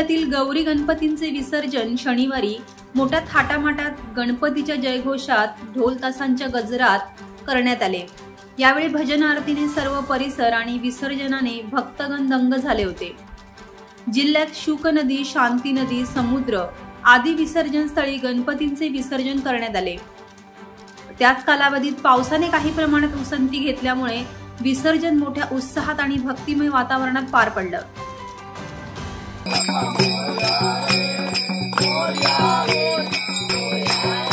जिल्ह्यातील गौरी गणपतींचे विसर्जन शनिवारी मोठ्या थाटामाटात गणपतीच्या जयघोषात ढोल तासांच्या गजरात करण्यात आले। यावेळी भजन आरतीने सर्व परिसर आणि विसर्जनाने भक्तगण दंग झाले होते। जिल्ह्यात शुक नदी, शांती नदी, समुद्र आदी विसर्जन स्थळी गणपतींचे विसर्जन करण्यात आले। त्याच कालावधीत पावसाने काही प्रमाणात उसंती घेतल्यामुळे विसर्जन मोठ्या उत्साहात आणि भक्तिमय वातावरणात पार पडलं। Oh yeah, oh yeah, oh yeah.